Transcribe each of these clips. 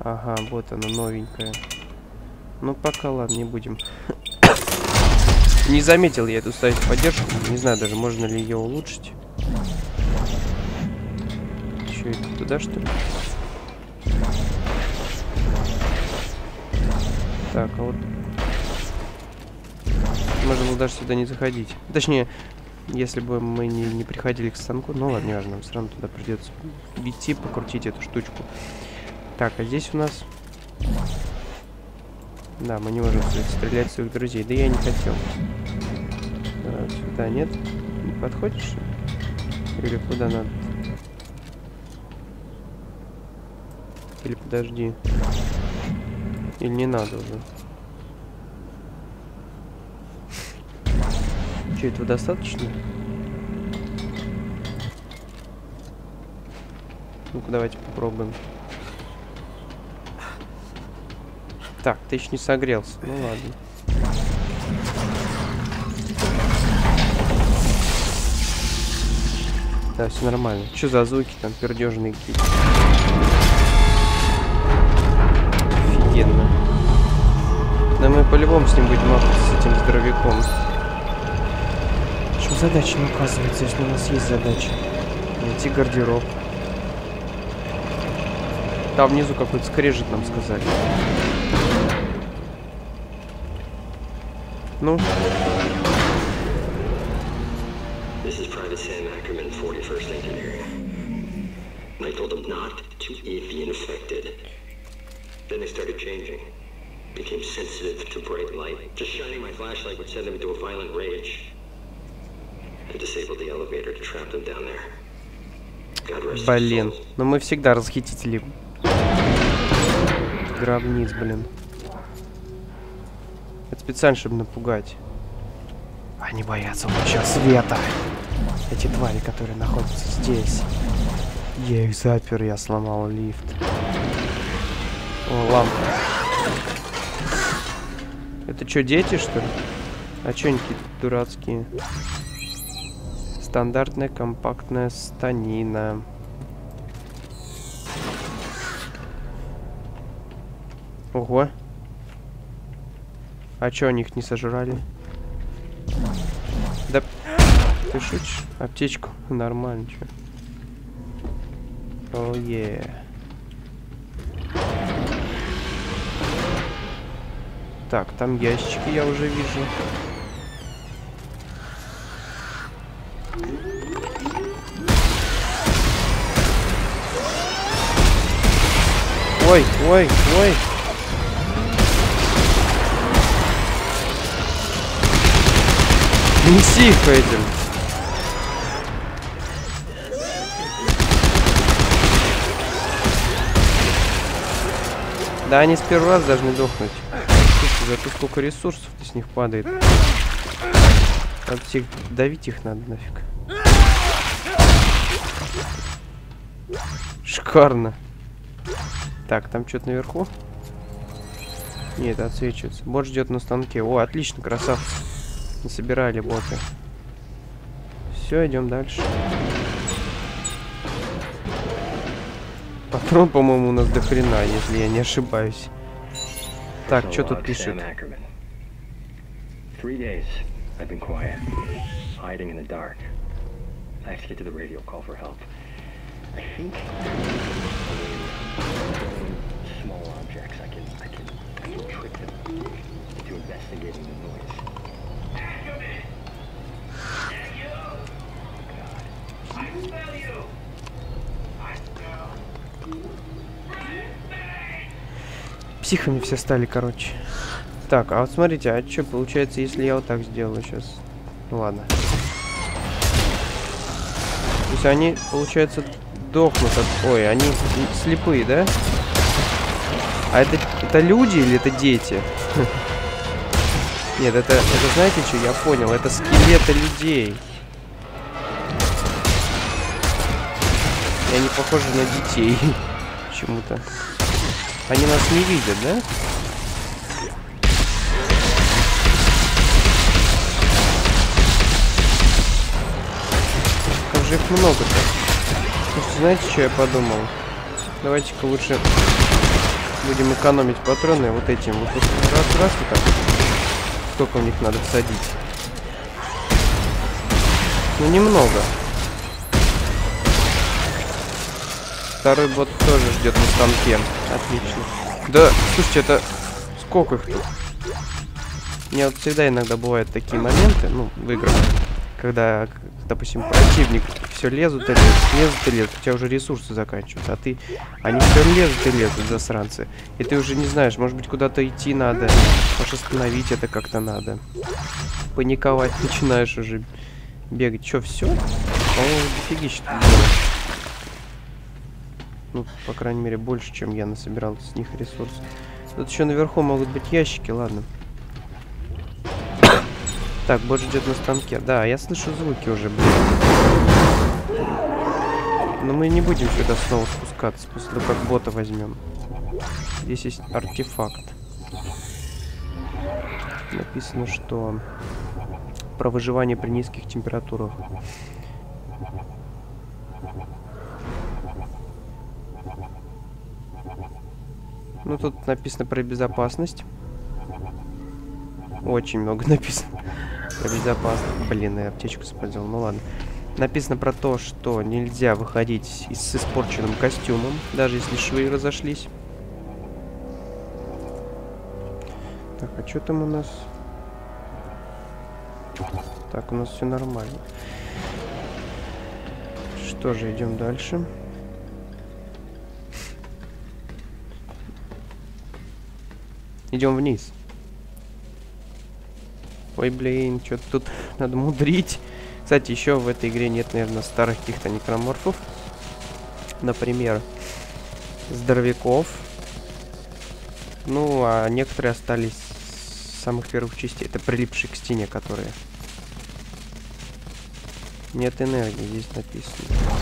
Ага, вот она, новенькая. Ну, пока, ладно, не будем. Не заметил я эту ставить поддержку. Не знаю даже, можно ли ее улучшить. Че это, туда, что ли? Так, а вот... Можно было даже сюда не заходить. Точнее, если бы мы не приходили к станку. Ну ладно, не важно, нам все равно туда придется идти, покрутить эту штучку. Так, а здесь у нас... Да, мы не можем стрелять своих друзей. Да я не хотел. А, сюда нет. Не подходишь? Или куда надо? Или подожди. Или не надо уже. Че, этого достаточно? Ну-ка, давайте попробуем. Так, ты еще не согрелся. Ну ладно. Да, все нормально. Че за звуки там пердежные какие-то? Офигенно. Да мы по-любому с ним будем махаться, с этим здоровяком. Что задача не указывается, если у нас есть задача? Найти гардероб. Там внизу какой-то скрежет, нам сказали. Ну. Блин, но мы всегда расхитители гробниц, блин. Это специально, чтобы напугать. Они боятся луча света. Эти твари, которые находятся здесь. Я их запер, я сломал лифт. О, лампа. Это что, дети, что ли? А что они какие-то дурацкие? Стандартная компактная станина. Ого. А чё, они их не сожрали? Да... Ты шутишь? Аптечку? Нормально, чё. О, е. Так, там ящики я уже вижу. Ой, ой, ой. Неси их этим. Да они с первого раза должны дохнуть. Слушай, зато сколько ресурсов-то с них падает. Надо всех давить, их надо нафиг. Шикарно. Так, там что-то наверху? Нет, отсвечивается. Бот ждет на станке. О, отлично, красавцы. Собирали боты. Все, идем дальше. Патрон, по-моему, у нас до хрена, если я не ошибаюсь. Так, что тут пишет? Психами все стали, короче. Так, а вот смотрите, а что получается, если я вот так сделаю сейчас? Ну ладно. То есть они, получается, дохнут от... Ой, они слепые, да? А это люди или это дети? Нет, это знаете что? Я понял, это скелеты людей. И они похожи на детей. Почему-то. Они нас не видят, да? Как же их много-то? Знаете, что я подумал? Давайте-ка лучше Будем экономить патроны вот этим. Вот раз и так. Сколько у них надо всадить? Ну, немного. Второй бот тоже ждет на станке. Отлично. Да, слушайте, это... Сколько их тут? У меня вот всегда иногда бывают такие моменты, ну, в играх, когда, допустим, противник все лезут и лезут, у тебя уже ресурсы заканчиваются, а ты... Они все лезут и лезут, засранцы. И ты уже не знаешь, может быть, куда-то идти надо, может, остановить это как-то надо. Паниковать начинаешь уже, бегать. Че, все? По-моему, дофиги что-то делаешь. Ну, по крайней мере, больше, чем я насобирал с них ресурсов. Тут еще наверху могут быть ящики, ладно. Так, бот ждет на станке. Да, я слышу звуки уже, блин. Но мы не будем сюда снова спускаться, после того, как бота возьмем. Здесь есть артефакт. Написано, что... Про выживание при низких температурах. Ну, тут написано про безопасность. Очень много написано про безопасность. Блин, я аптечку использовал, ну ладно. Написано про то, что нельзя выходить с испорченным костюмом, даже если швы разошлись. Так, а что там у нас? Так, у нас все нормально. Что же, идем дальше. Идем вниз. Ой, блин, что-то тут надо мудрить. Кстати, еще в этой игре нет, наверное, старых каких-то некроморфов. Например, здоровяков. Ну, а некоторые остались с самых первых частей. Это прилипшие к стене, которые... Нет энергии, здесь написано.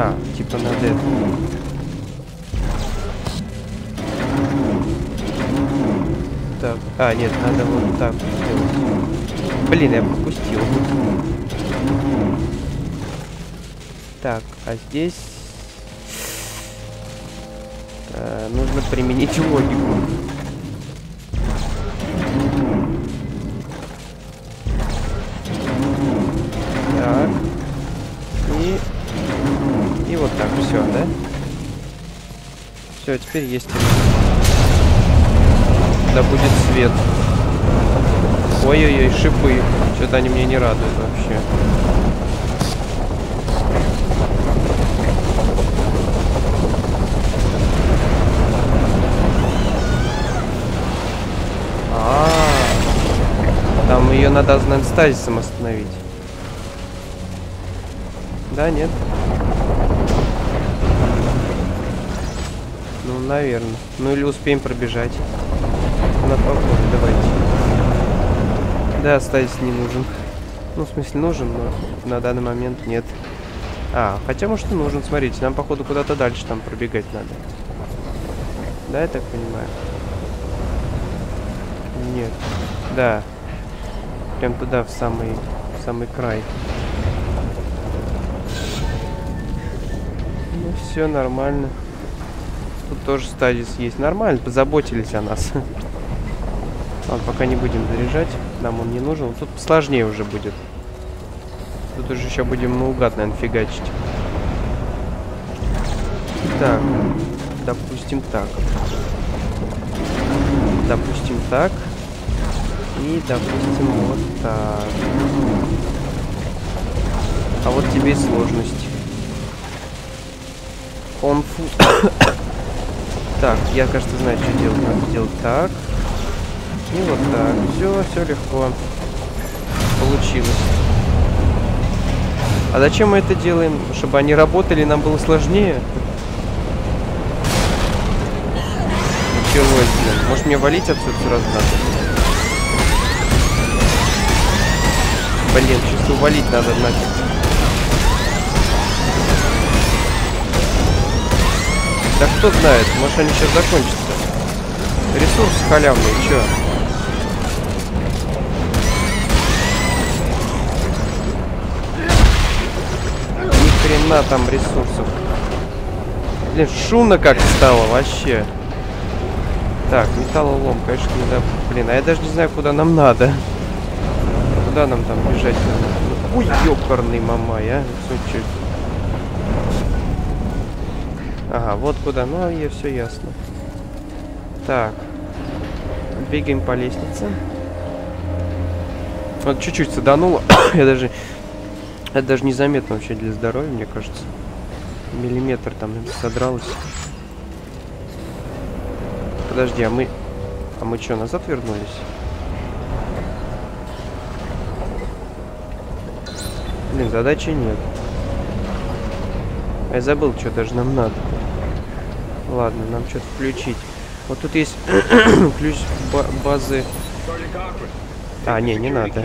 А, типа на дед. Так. А, нет, надо вот так сделать. Блин, я пропустил. Так, а здесь... нужно применить логику. Так. И вот так, все, да? Все, теперь есть... Да будет свет. Ой-ой-ой, шипы. Что-то они мне не радуют вообще. А-а-а. Там ее надо стазисом остановить. Да, нет? Ну, наверное. Ну или успеем пробежать. На погоду, давайте. Да, стазис не нужен. Ну, в смысле, нужен, но на данный момент нет. А, хотя, может, и нужен, смотрите. Нам, походу, куда-то дальше там пробегать надо. Да, я так понимаю? Нет. Да. Прям туда, в самый край. Ну, все нормально. Тут тоже стазис есть. Нормально, позаботились о нас. Ладно, пока не будем заряжать. Нам он не нужен. Тут сложнее уже будет. Тут уже еще будем наугад, наверное, фигачить. Так. Допустим, так. Допустим, так. И, допустим, вот так. А вот тебе и сложность. Он фу... Так, я, кажется, знаю, что делать. Надо делать так. И вот так. Все легко. Получилось. А зачем мы это делаем? Чтобы они работали, и нам было сложнее? Ничего себе. Может, мне валить отсюда сразу надо? Блин, чувствую, валить надо, нафиг. Да кто знает, может, они сейчас закончатся. Ресурсы халявные, чё? Ни хрена там ресурсов. Блин, шумно как стало вообще. Так, металлолом, конечно, надо... Блин, а я даже не знаю, куда нам надо. Куда нам там бежать надо? Ой, ёкарный мамай, а. Сучок. Ага, вот куда. Ну, я все ясно. Так. Бегаем по лестнице. Вот чуть-чуть садануло. Это даже незаметно вообще для здоровья, мне кажется. Миллиметр там содралось. Подожди, а мы что, назад вернулись? Блин, задачи нет. Я забыл, что даже нам надо. Ладно, нам что-то включить. Вот тут есть ключ базы. А, не надо.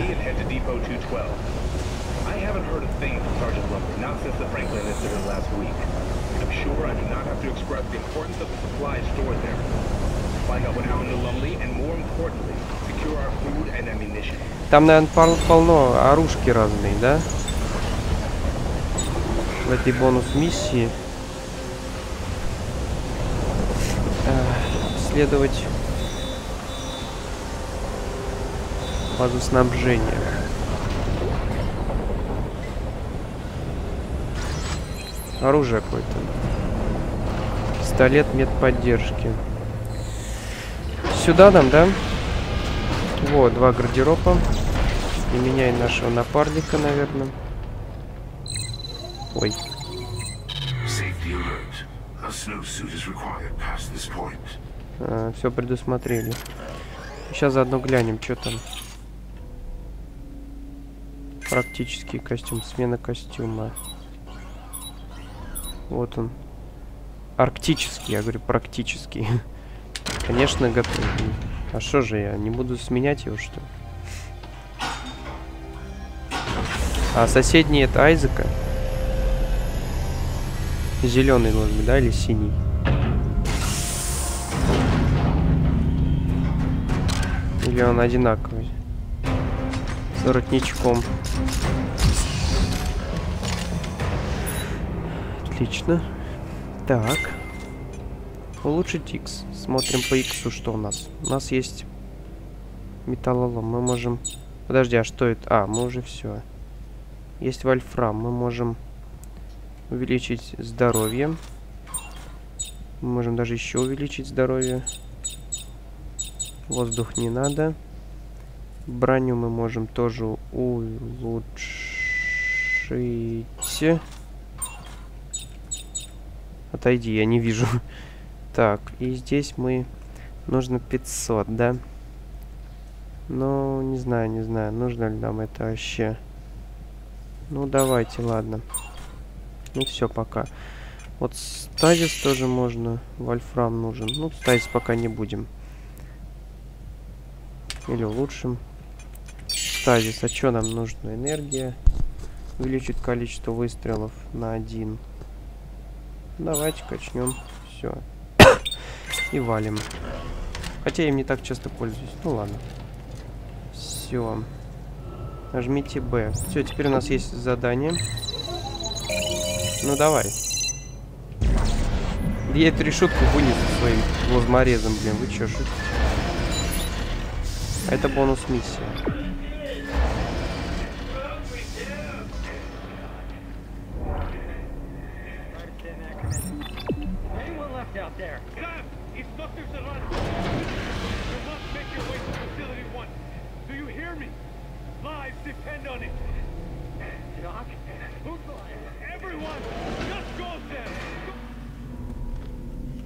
Там, наверное, полно оружки разные, да? В этой бонус-миссии. Следовать базу снабжения. Оружие какое-то. Пистолет медподдержки. Сюда нам, да? Вот, 2 гардероба. И меня, и нашего напарника, наверное. Ой. Все предусмотрели. Сейчас заодно глянем, что там. Практический костюм, смена костюма. Вот он. Арктический, я говорю, практический. Конечно, готов. А что же я, не буду сменять его, что ли? А соседний это Айзека. Зеленый должен быть, да, или синий? Или он одинаковый? С воротничком. Отлично. Так. Улучшить X. Смотрим по X, что у нас. У нас есть металлолом. Мы можем... Подожди, а что это? А, мы уже все. Есть вольфрам. Мы можем увеличить здоровье. Мы можем даже еще увеличить здоровье. Воздух не надо. Броню мы можем тоже улучшить. Отойди, я не вижу. Так, и здесь мы... Нужно 500, да? Ну, не знаю, нужно ли нам это вообще. Ну, давайте, ладно. Ну, все пока. Вот стазис тоже можно. Вольфрам нужен. Ну, стазис пока не будем. Или улучшим. Стазис. А что нам нужно? Энергия. Увеличит количество выстрелов на 1. Давайте качнем. Все. И валим. Хотя я им не так часто пользуюсь. Ну ладно. Все. Нажмите Б. Все, теперь у нас есть задание. Ну давай. Я эту решетку вынесу своим лазморезом, блин. Вы че, шутите? Это бонус-миссия.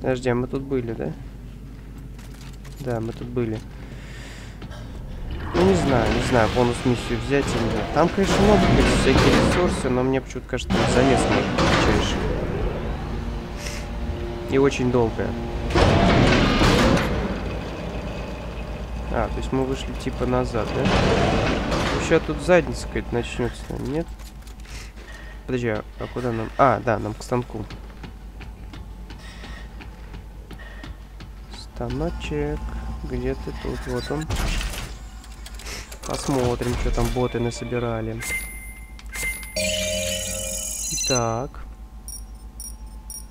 Подожди, а мы тут были, да? Да, мы тут были. Ну, не знаю, бонус-миссию взять или нет. Там, конечно, могут быть всякие ресурсы, но мне почему-то кажется, что замес чаще. И очень долгая. А, то есть мы вышли типа назад, да? Вообще тут задница какая-то начнется, нет? Подожди, а куда нам? А, да, нам к станку. Станочек. Где ты тут? Вот он. Посмотрим, что там боты насобирали. Так.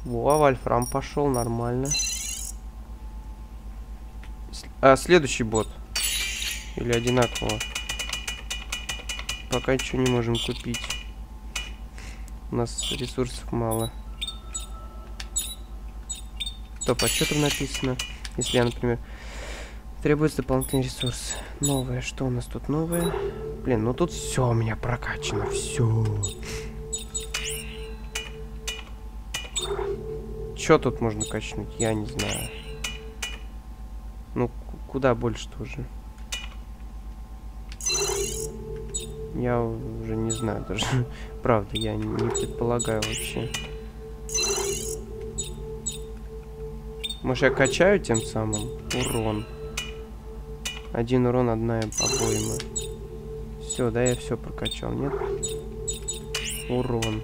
Во, вольфрам пошел нормально. Следующий бот. Или одинаково. Пока ничего не можем купить. У нас ресурсов мало. Топ отчетов написано. Если я, например... Требуется дополнительный ресурс. Новое. Что у нас тут новое? Блин, ну тут все у меня прокачано. Все. Че тут можно качнуть? Я не знаю. Ну, куда больше тоже. Я уже не знаю даже. Правда, я не предполагаю вообще. Может, я качаю тем самым урон? Один урон, одна обойма. Все, да, я все прокачал, нет? Урон.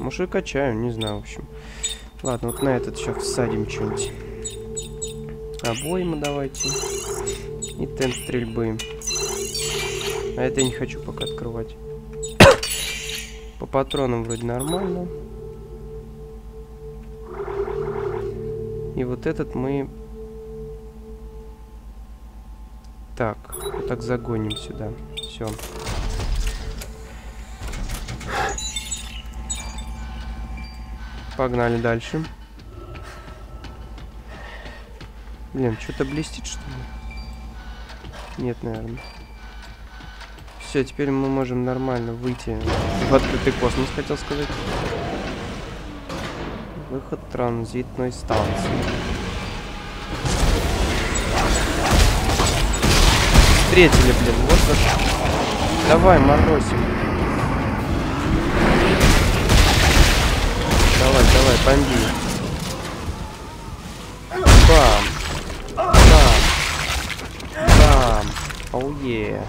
Может, и качаю, не знаю, в общем. Ладно, вот на этот еще всадим что-нибудь. Обойму давайте. И темп стрельбы. А это я не хочу пока открывать. По патронам вроде нормально. И вот этот мы... Так, вот так загоним сюда. Все. Погнали дальше. Блин, что-то блестит, что ли? Нет, наверное. Все, теперь мы можем нормально выйти в открытый космос, хотел сказать. Выход транзитной станции. Встретили, блин, вот так. Давай, морозим. Давай, давай, бомби. Бам. Бам. Бам. Оу-е.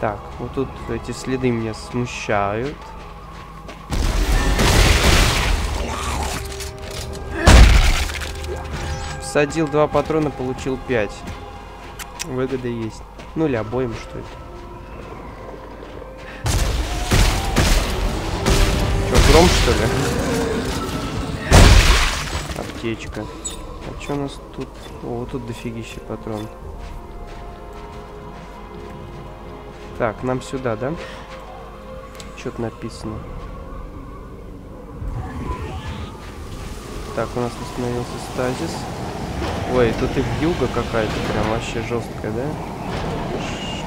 Так, вот тут эти следы меня смущают. Всадил 2 патрона, получил 5. Выгода есть. Ну или обоим, что это. Что, гром, что ли? Аптечка. А что у нас тут? О, вот тут дофигища патрон. Так, нам сюда, да? Что-то написано. Так, у нас установился стазис. Ой, тут и вьюга какая-то прям вообще жесткая, да?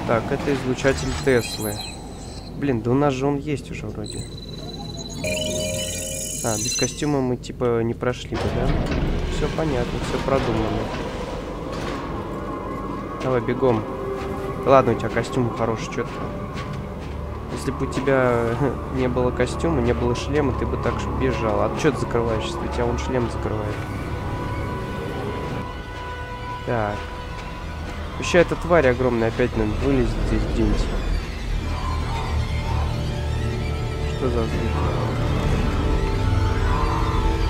Так, это излучатель Теслы. Блин, да у нас же он есть уже вроде. А, без костюма мы типа не прошли бы, да? Все понятно, все продумано. Давай, бегом. Ладно, у тебя костюм хороший, что-то. Если бы у тебя не было костюма, не было шлема, ты бы так же бежал. А ты что ты закрываешься? У тебя он шлем закрывает. Так. Вообще, эта тварь огромная опять нам вылезет здесь где-нибудь. Что за звуки?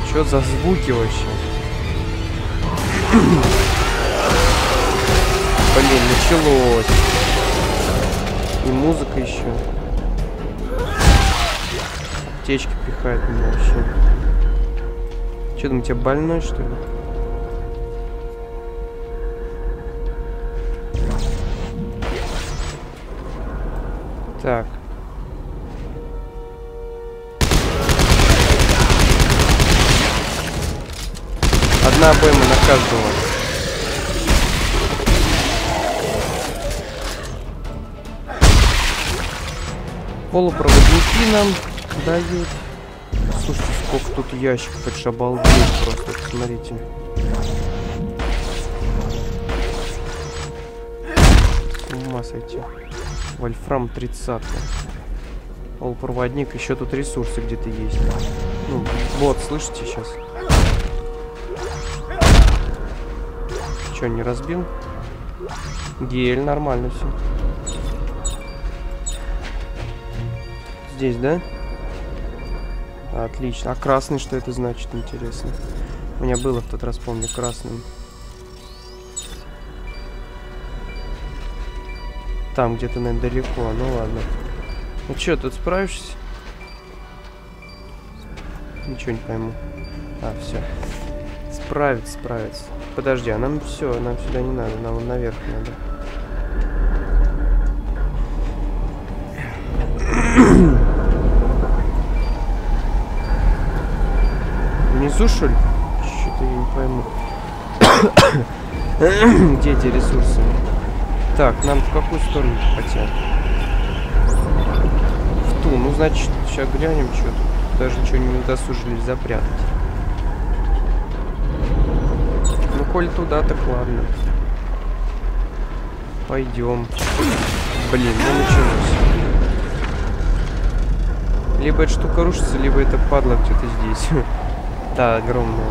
Что за звуки вообще? Блин, началось. И музыка еще. Аптечки пихают меня вообще. Че, думаешь, тебя больной, что ли? Так. Одна обойма на каждого. Полупроводники нам дают. Слушайте, сколько тут ящиков, это ж обалдеть просто, смотрите. С ума сойти. Вольфрам 30. Полупроводник, еще тут ресурсы где-то есть. Ну, вот, слышите сейчас? Че, не разбил? Гель, нормально все. Здесь, да? Отлично. А красный что это значит, интересно? У меня было в тот раз, помню, красным. Там где-то, наверное, далеко. Ну ладно. Ну чё, тут справишься? Ничего не пойму. А, все. Справится, справится. Подожди, а нам все, нам сюда не надо, нам вон наверх надо. Внизу, что ли? Что-то я не пойму. Где эти ресурсы? Так, нам в какую сторону хотят? В ту. Ну, значит, сейчас глянем, что тут. Даже ничего не удосужились запрятать. Ну, коль туда, так ладно. Пойдем. Блин, ну началось. Либо эта штука рушится, либо это падла где-то здесь. Да, огромная.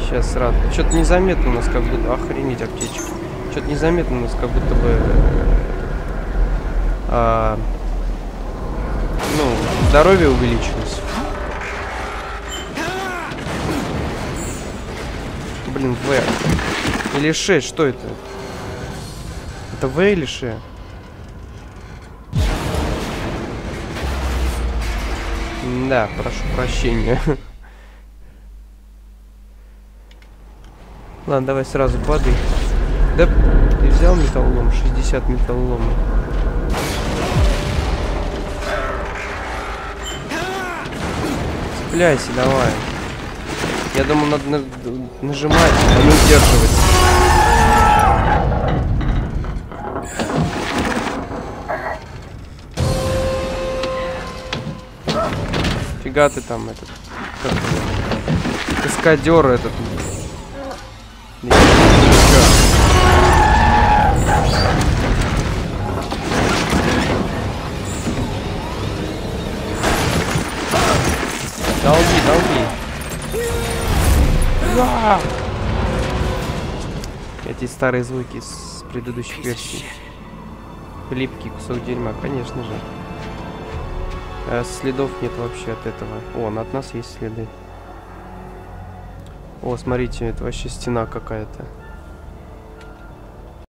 Сейчас рад. Что-то незаметно у нас как будто... Охренеть, аптечка. Что-то незаметно у нас как будто бы... Ну, здоровье увеличилось. Блин, В. Или Ш, что это? Это В или Ш? Да, прошу прощения. Ладно, давай сразу падай. Да, ты взял металлолом? 60 металлолома. Цепляйся, давай. Я думаю, надо нажимать, а не удерживать. Фига ты там этот... Каскадер этот... Долби, долби. Ура! Эти старые звуки с предыдущих версий. Липкий кусок дерьма, конечно же. Следов нет вообще от этого. О, от нас есть следы. О, смотрите, это вообще стена какая-то.